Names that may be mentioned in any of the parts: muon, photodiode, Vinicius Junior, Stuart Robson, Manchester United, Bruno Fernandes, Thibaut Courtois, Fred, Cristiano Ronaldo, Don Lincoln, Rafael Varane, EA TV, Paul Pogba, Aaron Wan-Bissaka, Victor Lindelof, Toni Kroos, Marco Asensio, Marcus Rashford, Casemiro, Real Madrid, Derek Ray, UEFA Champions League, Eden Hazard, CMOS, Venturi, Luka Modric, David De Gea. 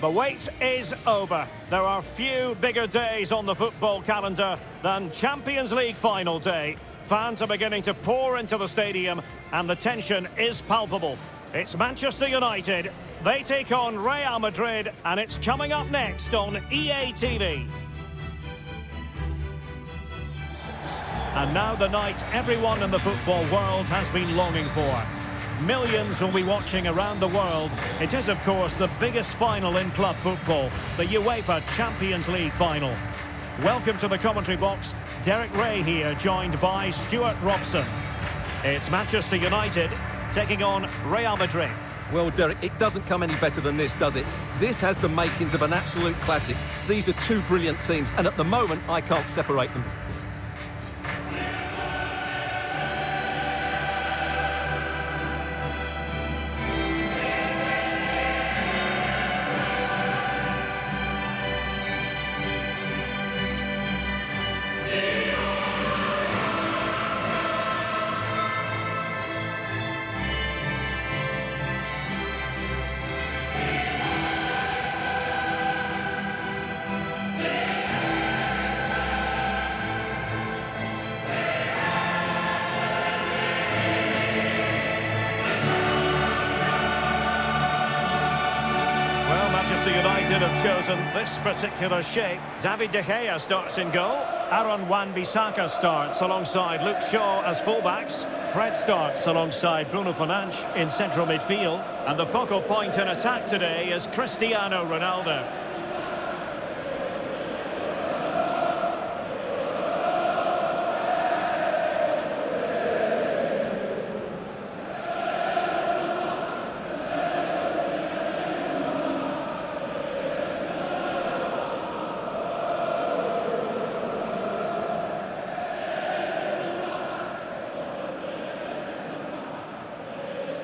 The wait is over. There are few bigger days on the football calendar than Champions League final day. Fans are beginning to pour into the stadium and the tension is palpable. It's Manchester United. They take on Real Madrid, and it's coming up next on EA TV. And now the night everyone in the football world has been longing for. Millions will be watching around the world. It is, of course, the biggest final in club football, the UEFA Champions League final. Welcome to the commentary box. Derek Ray here, joined by Stuart Robson. It's Manchester United taking on Real Madrid. Well, Derek, it doesn't come any better than this, does it? This has the makings of an absolute classic. These are two brilliant teams, and at the moment, I can't separate them. United have chosen this particular shape. David De Gea starts in goal. Aaron Wan-Bissaka starts alongside Luke Shaw as fullbacks. Fred starts alongside Bruno Fernandes in central midfield. And the focal point in attack today is Cristiano Ronaldo.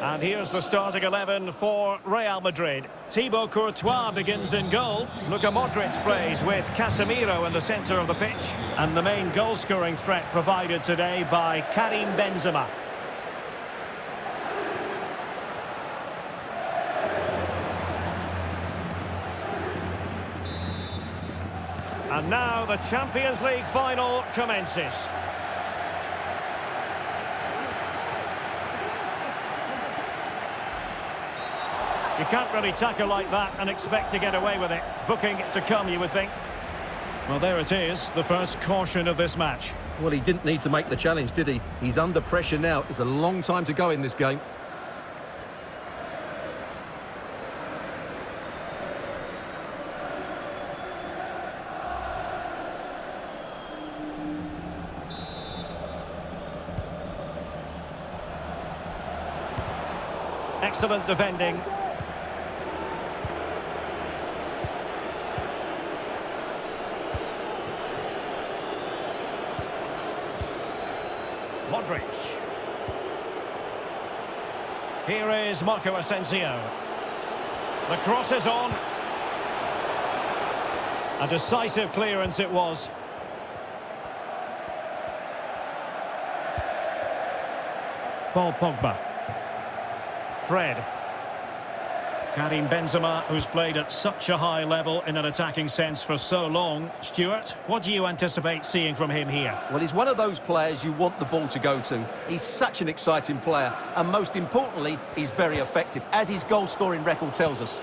And here's the starting 11 for Real Madrid. Thibaut Courtois begins in goal. Luka Modric plays with Casemiro in the centre of the pitch. And the main goal-scoring threat provided today by Karim Benzema. And now the Champions League final commences. You can't really tackle like that and expect to get away with it. Booking to come, you would think. Well, there it is, the first caution of this match. Well, he didn't need to make the challenge, did he? He's under pressure now. It's a long time to go in this game. Excellent defending. Modric. Here is Marco Asensio. The cross is on. A decisive clearance it was. Paul Pogba. Fred. Karim Benzema, who's played at such a high level in an attacking sense for so long. Stuart, what do you anticipate seeing from him here? Well, he's one of those players you want the ball to go to. He's such an exciting player, and most importantly, he's very effective, as his goal-scoring record tells us.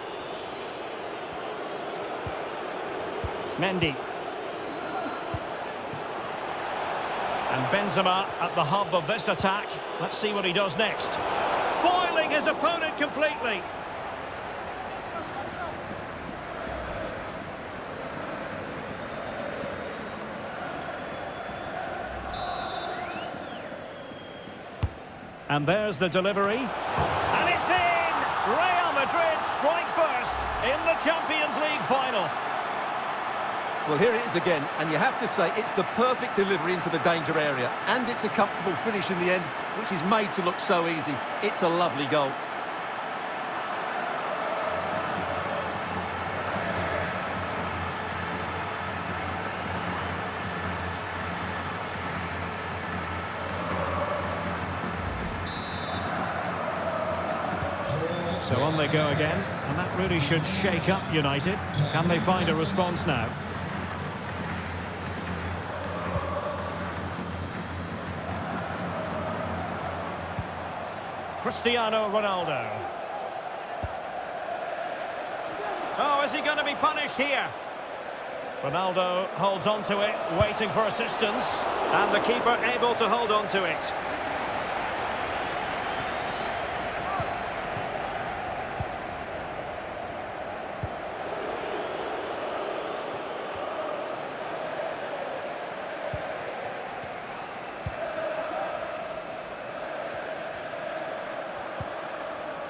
Mendy. And Benzema at the hub of this attack. Let's see what he does next. Foiling his opponent completely. And there's the delivery. And it's in! Real Madrid strike first in the Champions League final. Well, here it is again. And you have to say it's the perfect delivery into the danger area. And it's a comfortable finish in the end, which is made to look so easy. It's a lovely goal. So on they go again, and that really should shake up United. Can they find a response now? Cristiano Ronaldo. Oh, is he going to be punished here? Ronaldo holds on to it, waiting for assistance, and the keeper able to hold on to it.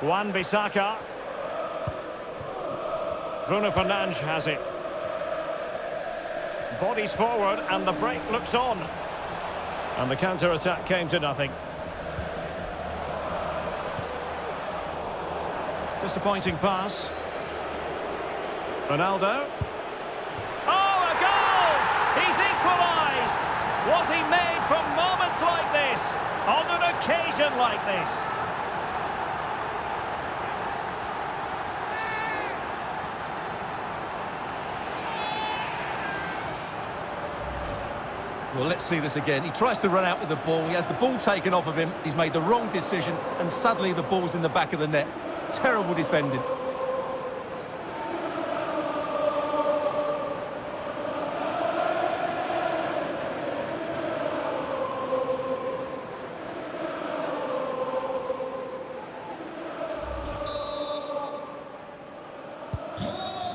Wan-Bissaka. Bruno Fernandes has it. Bodies forward and the break looks on. And the counter-attack came to nothing. Disappointing pass. Ronaldo. Oh, a goal! He's equalised! Was he made from moments like this? On an occasion like this? Well, let's see this again. He tries to run out with the ball. He has the ball taken off of him. He's made the wrong decision, and suddenly the ball's in the back of the net. Terrible defending.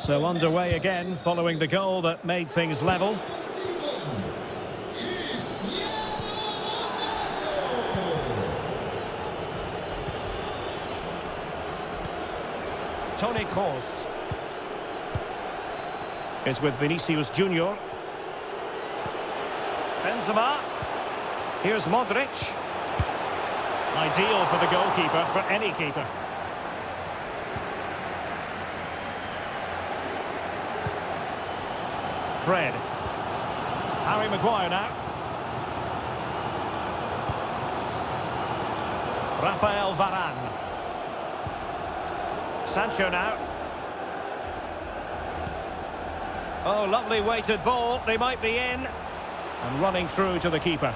So underway again, following the goal that made things level. Toni Kroos is with Vinicius Junior. Benzema. Here's Modric. Ideal for the goalkeeper, for any keeper. Fred. Harry Maguire now. Rafael Varane. Sancho now. Oh, lovely weighted ball. They might be in. And running through to the keeper.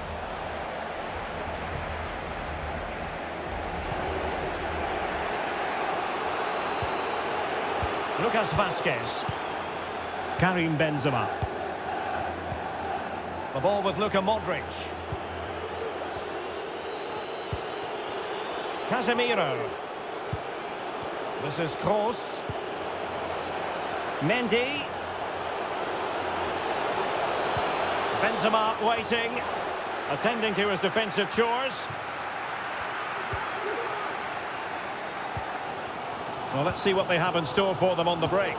Lucas Vasquez. Karim Benzema. The ball with Luka Modric. Casemiro. This is Kroos. Mendy. Benzema waiting, attending to his defensive chores. Well, let's see what they have in store for them on the break.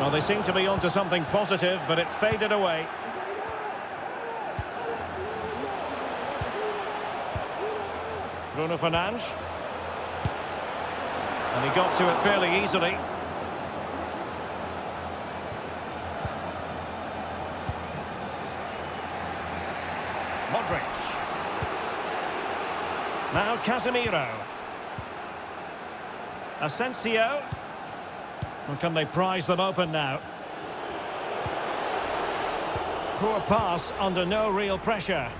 Well, they seem to be onto something positive, but it faded away. Bruno Fernandes, and he got to it fairly easily. Modric. Now Casemiro. Asensio. Well, can they prise them open now? Poor pass under no real pressure.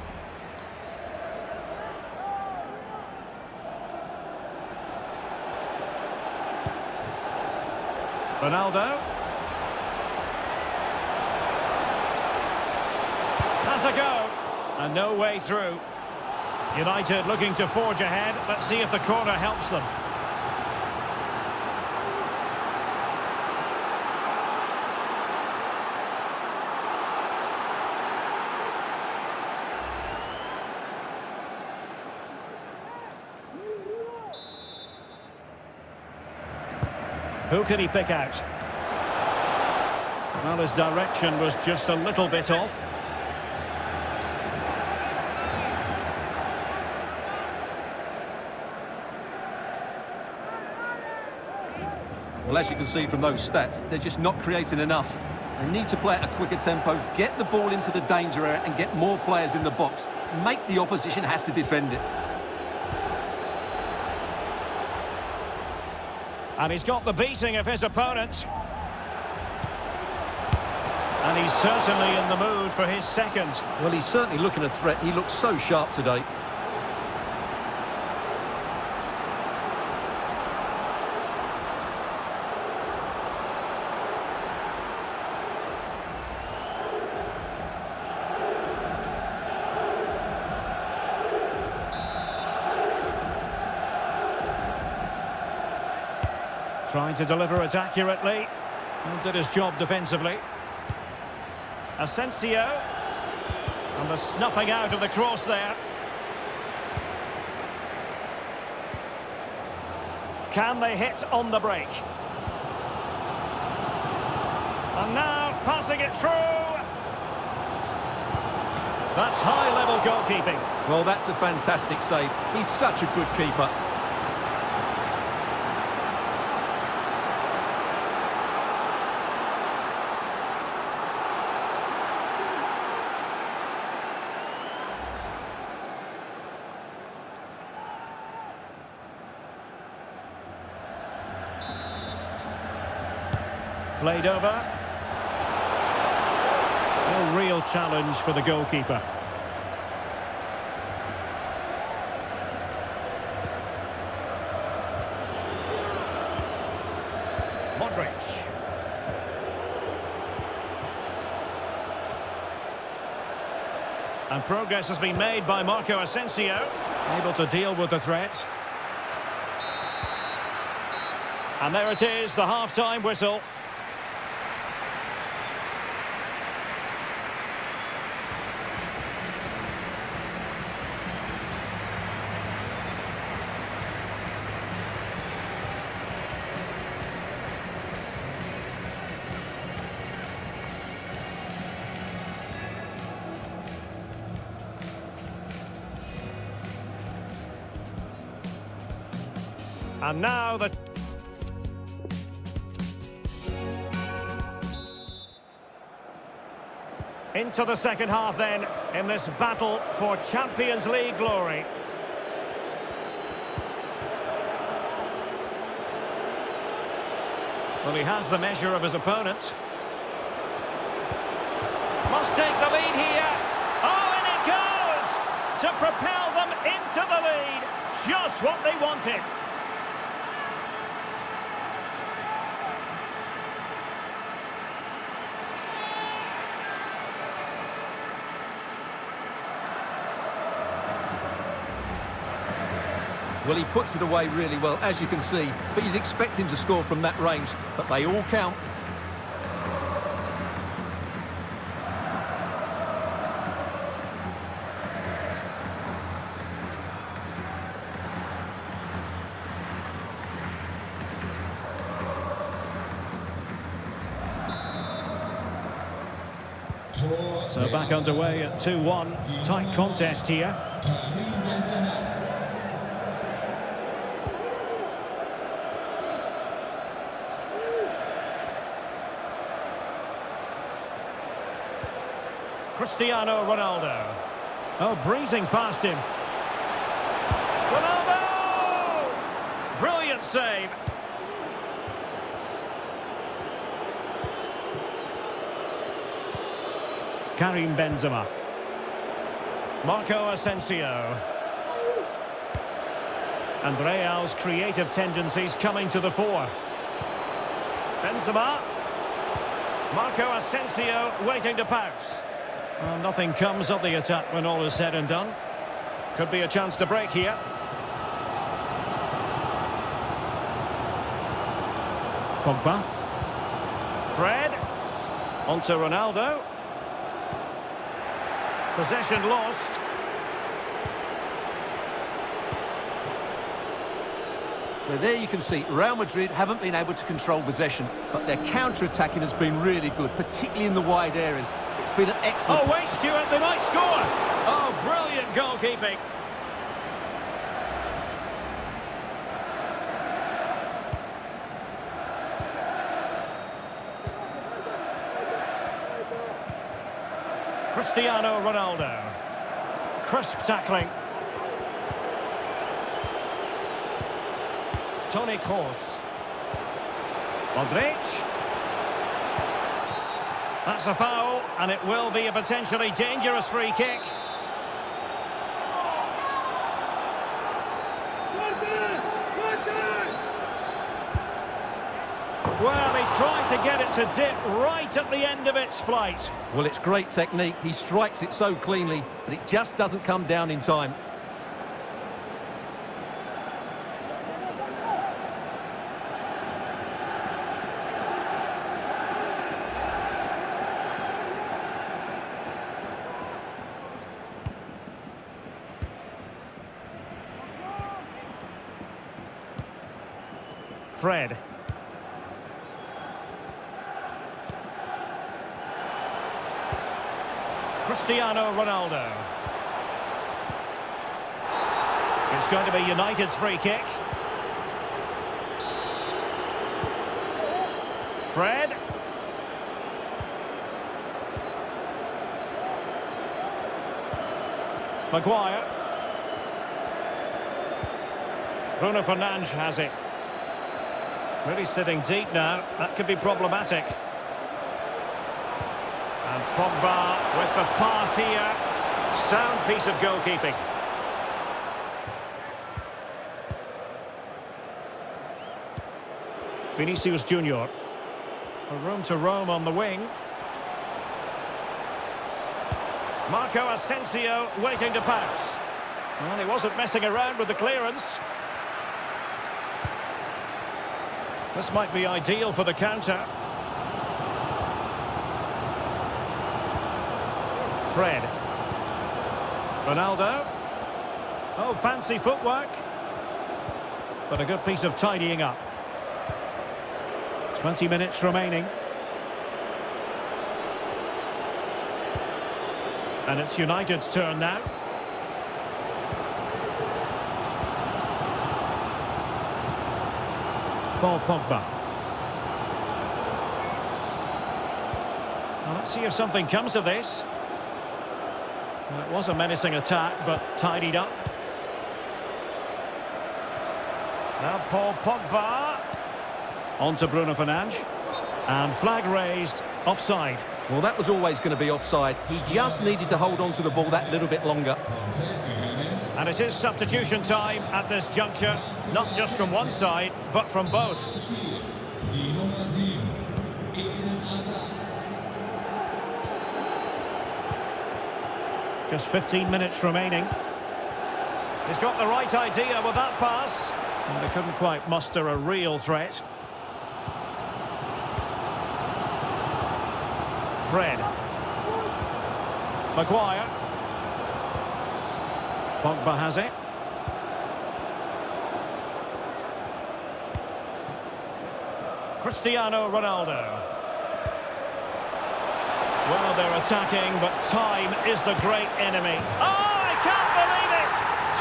Ronaldo has a go, and no way through. United looking to forge ahead. Let's see if the corner helps them. Who can he pick out? Well, his direction was just a little bit off. Well, as you can see from those stats, they're just not creating enough. They need to play at a quicker tempo, get the ball into the danger area and get more players in the box. Make the opposition have to defend it. And he's got the beating of his opponent. And he's certainly in the mood for his second. Well, he's certainly looking a threat. He looks so sharp today. Trying to deliver it accurately. And did his job defensively. Asensio. And the snuffing out of the cross there. Can they hit on the break? And now passing it through. That's high-level goalkeeping. Well, that's a fantastic save. He's such a good keeper. Played over. No real challenge for the goalkeeper. Modric. And progress has been made by Marco Asensio. Able to deal with the threat. And there it is, the half-time whistle. And now the... Into the second half then, in this battle for Champions League glory. Well, he has the measure of his opponent. Must take the lead here. Oh, and it goes! To propel them into the lead. Just what they wanted. Well, he puts it away really well, as you can see. But you'd expect him to score from that range. But they all count. So back underway at 2-1. Tight contest here. Cristiano Ronaldo. Oh, breezing past him. Ronaldo! Brilliant save. Karim Benzema. Marco Asensio. And Real's creative tendencies coming to the fore. Benzema. Marco Asensio waiting to pounce. Well, nothing comes of the attack when all is said and done. Could be a chance to break here. Pogba. Fred. Onto Ronaldo. Possession lost. Well, there you can see, Real Madrid haven't been able to control possession, but their counter-attacking has been really good, particularly in the wide areas. It's been an excellent... Oh, wait, Stuart, they might score! Oh, brilliant goalkeeping. Cristiano Ronaldo. Crisp tackling. Toni Kroos. Modric. That's a foul, and it will be a potentially dangerous free kick. Well, he tried to get it to dip right at the end of its flight. Well, it's great technique. He strikes it so cleanly, but it just doesn't come down in time. Fred. Cristiano Ronaldo. It's going to be United's free kick. Fred. Maguire. Bruno Fernandes has it. Really sitting deep now. That could be problematic. And Pogba with the pass here. Sound piece of goalkeeping. Vinicius Junior. A room to roam on the wing. Marco Asensio waiting to pass. Well, he wasn't messing around with the clearance. This might be ideal for the counter. Fred. Ronaldo. Oh, fancy footwork. But a good piece of tidying up. 20 minutes remaining. And it's United's turn now. Paul Pogba. Well, let's see if something comes of this. Well, it was a menacing attack, but tidied up. Now Paul Pogba. On to Bruno Fernandes. And flag raised, offside. Well, that was always going to be offside. He just needed to hold on to the ball that little bit longer. And it is substitution time at this juncture, not just from one side, but from both. Just 15 minutes remaining. He's got the right idea with that pass. And they couldn't quite muster a real threat. Fred. Maguire. Pogba has it. Cristiano Ronaldo. Well, they're attacking, but time is the great enemy. Oh, I can't believe it!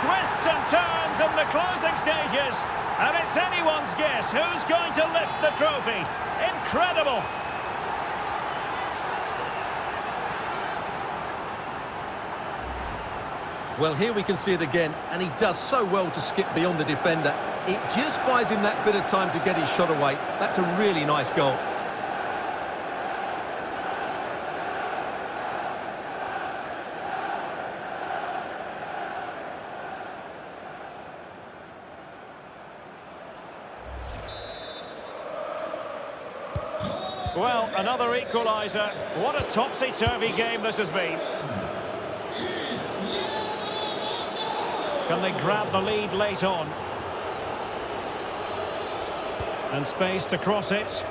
Twists and turns in the closing stages, and it's anyone's guess who's going to lift the trophy. Incredible! Well, here we can see it again, and he does so well to skip beyond the defender. It just buys him that bit of time to get his shot away. That's a really nice goal. Well, another equaliser. What a topsy-turvy game this has been. Can they grab the lead late on? And space to cross it.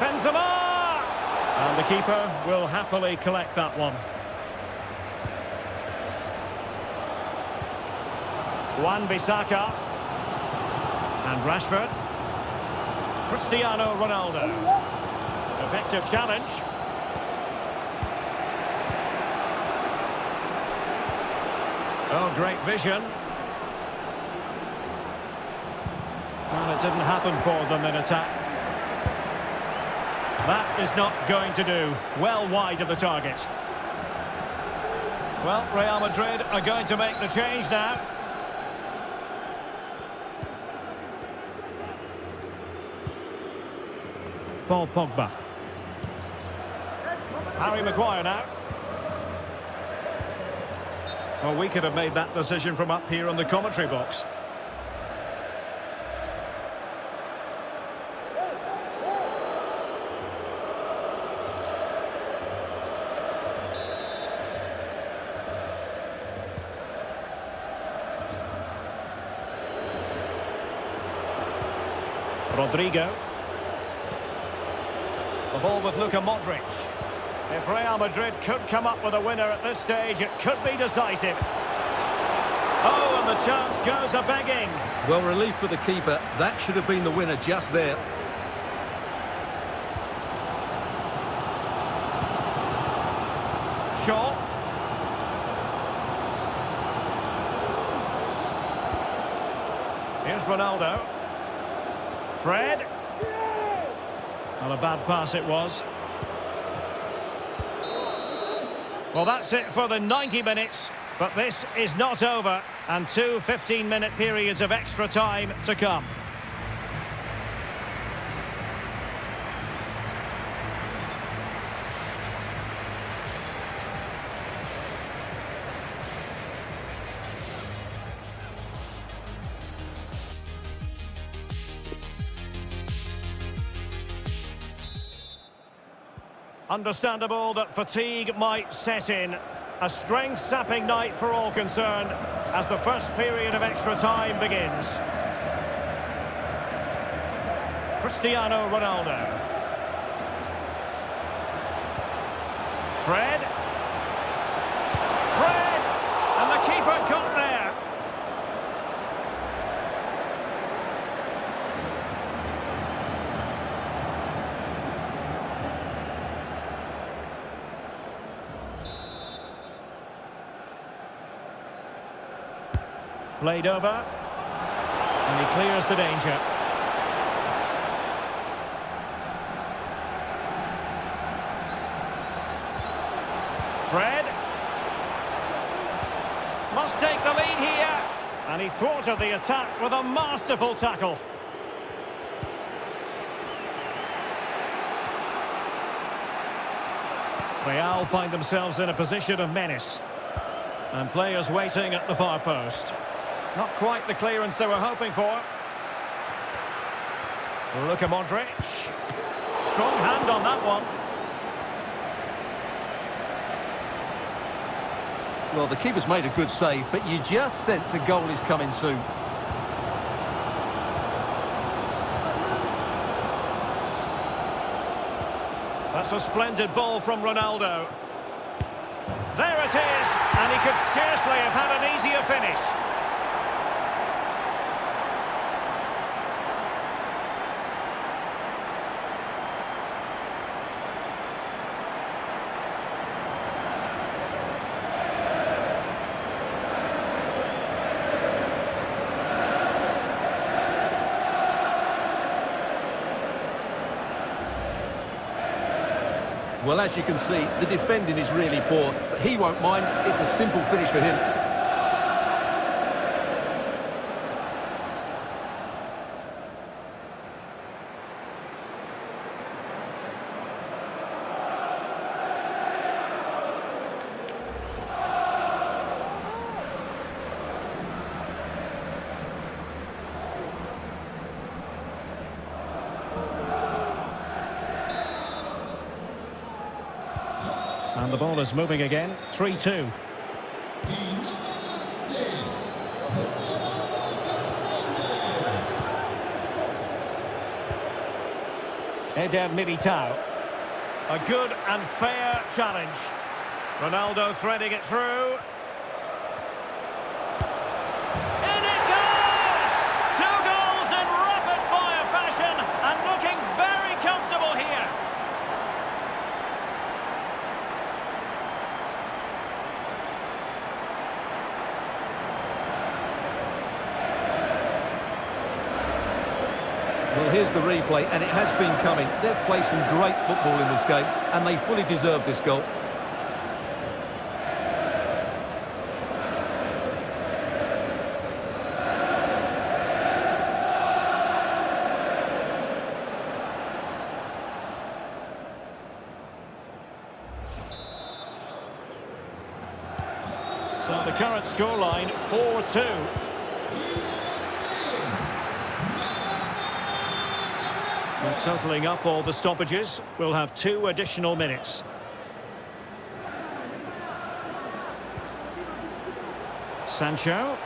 Benzema! And the keeper will happily collect that one. Wan-Bissaka. And Rashford. Cristiano Ronaldo. Effective challenge. Oh, great vision. Well, it didn't happen for them in attack. That is not going to do. Well wide of the target. Well, Real Madrid are going to make the change now. Paul Pogba. Harry Maguire now. Well, we could have made that decision from up here on the commentary box. Rodrigo. The ball with Luka Modric. If Real Madrid could come up with a winner at this stage, it could be decisive. Oh, and the chance goes a-begging. Well, relief for the keeper. That should have been the winner just there. Shaw. Here's Ronaldo. Fred. Well, a bad pass it was. Well, that's it for the 90 minutes, but this is not over, and two 15-minute periods of extra time to come. Understandable that fatigue might set in. A strength-sapping night for all concerned as the first period of extra time begins. Cristiano Ronaldo. Fred. Fred! And the keeper got there. Played over, and he clears the danger. Fred must take the lead here, and he thwarted the attack with a masterful tackle. Real find themselves in a position of menace, and players waiting at the far post. Not quite the clearance they were hoping for. Luka Modric. Strong hand on that one. Well, the keeper's made a good save, but you just sense a goal is coming soon. That's a splendid ball from Ronaldo. There it is, and he could scarcely have had an easier finish. Well, as you can see, the defending is really poor, but he won't mind. It's a simple finish for him. And the ball is moving again. 3-2. Eder Militao. A good and fair challenge. Ronaldo threading it through. Here's the replay, and it has been coming. They've played some great football in this game, and they fully deserve this goal. current scoreline, 4-2. And totalling up all the stoppages, we'll have 2 additional minutes. Sancho.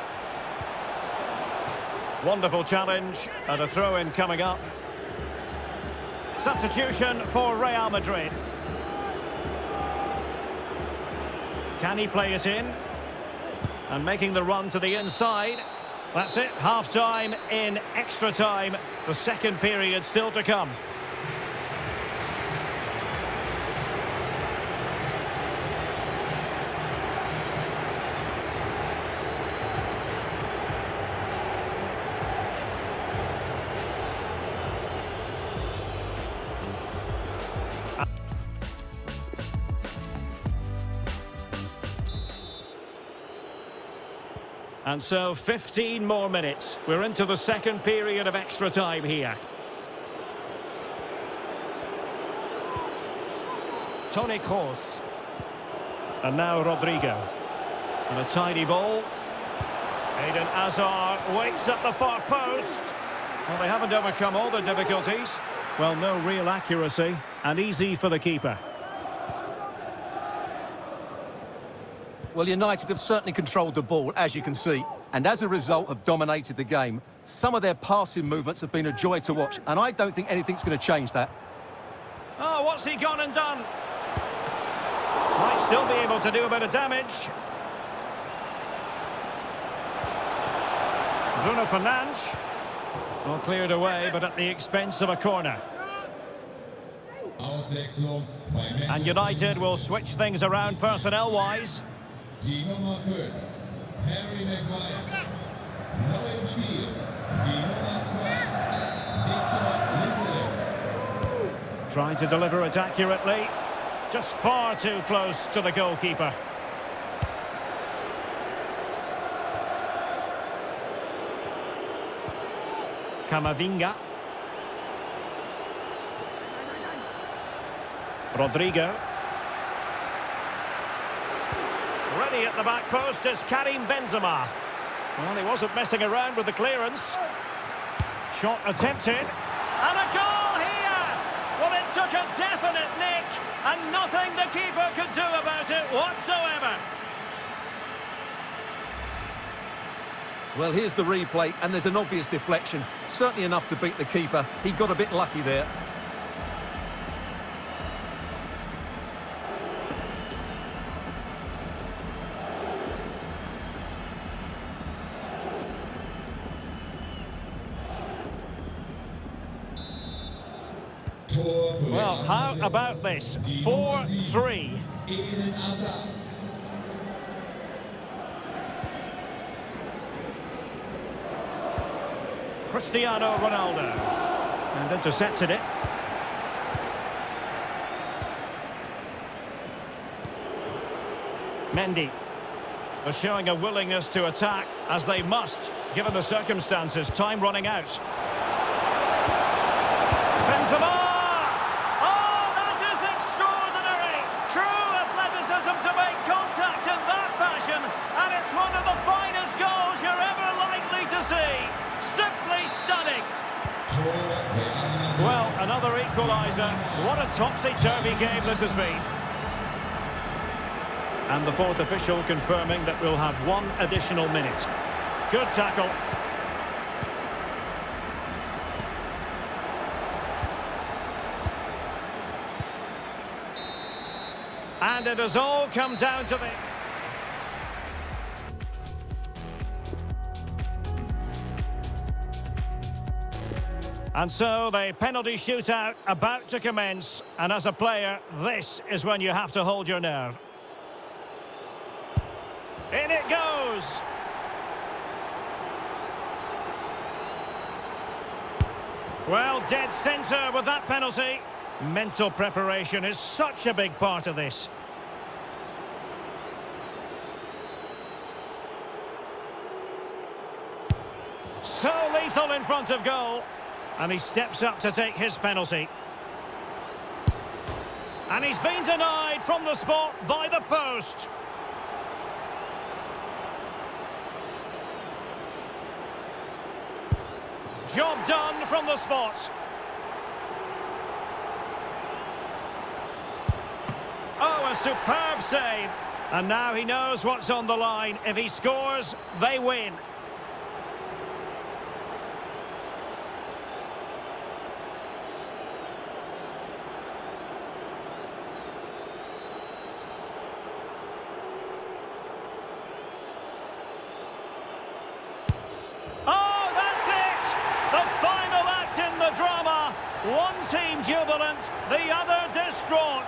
Wonderful challenge, and a throw-in coming up. Substitution for Real Madrid. Can he play it in? And making the run to the inside. That's it, half-time in extra time. The second period still to come. And so 15 more minutes. We're into the second period of extra time here. Toni Kroos. And now Rodrigo. And a tidy ball. Eden Hazard waits at the far post. Well, they haven't overcome all the difficulties. Well, no real accuracy. And easy for the keeper. Well, United have certainly controlled the ball, as you can see, and as a result have dominated the game. Some of their passing movements have been a joy to watch, and I don't think anything's going to change that. Oh, what's he gone and done? Might still be able to do a bit of damage. Bruno Fernandes. Well, cleared away, but at the expense of a corner. And United will switch things around personnel-wise. Die Nummer 5, Harry Maguire. Neu im Spiel, die Nummer 2, Victor Lindelof. Trying to deliver it accurately. Just far too close to the goalkeeper. Camavinga. Rodrigo. Ready at the back post is Karim Benzema. Well, he wasn't messing around with the clearance. Shot attempted. And a goal here! Well, it took a definite nick. And nothing the keeper could do about it whatsoever. Well, here's the replay, and there's an obvious deflection. Certainly enough to beat the keeper. He got a bit lucky there. Well, how about this? 4-3. Cristiano Ronaldo. And intercepted it. Mendy. They're showing a willingness to attack, as they must, given the circumstances. Time running out. Benzema! Well, another equaliser. What a topsy-turvy game this has been. And the fourth official confirming that we'll have 1 additional minute. Good tackle. And it has all come down to the... And so the penalty shootout about to commence, and as a player, this is when you have to hold your nerve. In it goes! Well, dead centre with that penalty. Mental preparation is such a big part of this. So lethal in front of goal. And he steps up to take his penalty. And he's been denied from the spot by the post. Job done from the spot. Oh, a superb save. And now he knows what's on the line. If he scores, they win. Team jubilant, the other distraught.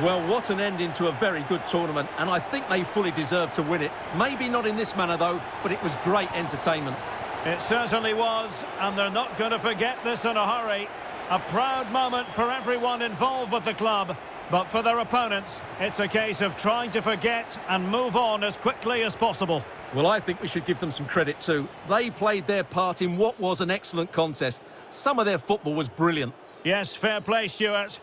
Well, what an ending to a very good tournament, and I think they fully deserve to win it. Maybe not in this manner, though, but it was great entertainment. It certainly was, and they're not going to forget this in a hurry. A proud moment for everyone involved with the club, but for their opponents, it's a case of trying to forget and move on as quickly as possible. Well, I think we should give them some credit too. They played their part in what was an excellent contest. Some of their football was brilliant. Yes, fair play, Stuart.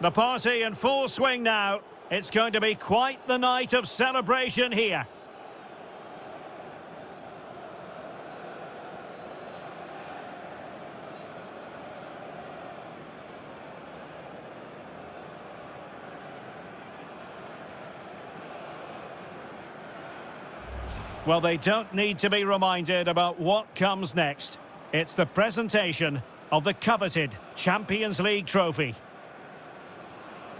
The party in full swing now. It's going to be quite the night of celebration here. Well, they don't need to be reminded about what comes next. It's the presentation of the coveted Champions League trophy.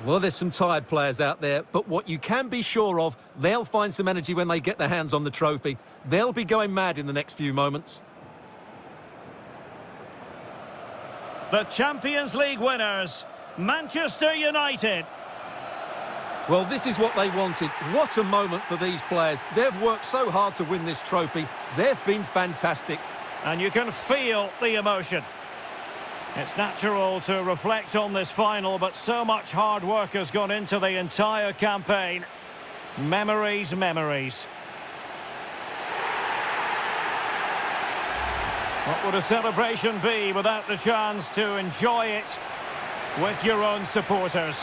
Well, there's some tired players out there, but what you can be sure of, they'll find some energy when they get their hands on the trophy. They'll be going mad in the next few moments. The Champions League winners, Manchester United. Well, this is what they wanted. What a moment for these players. They've worked so hard to win this trophy. They've been fantastic. And you can feel the emotion. It's natural to reflect on this final, but so much hard work has gone into the entire campaign. Memories, memories. What would a celebration be without the chance to enjoy it with your own supporters?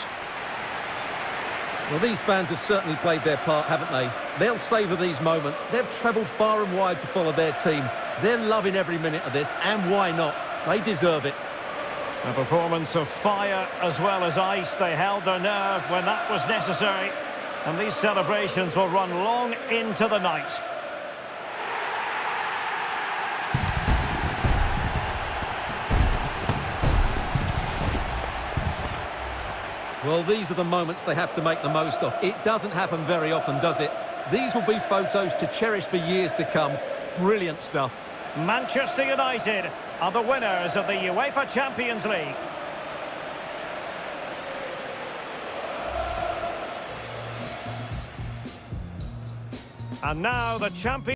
Well, these fans have certainly played their part, haven't they? They'll savour these moments. They've travelled far and wide to follow their team. They're loving every minute of this, and why not? They deserve it. A performance of fire as well as ice. They held their nerve when that was necessary. And these celebrations will run long into the night. Well, these are the moments they have to make the most of. It doesn't happen very often, does it? These will be photos to cherish for years to come. Brilliant stuff. Manchester United are the winners of the UEFA Champions League. And now the champion.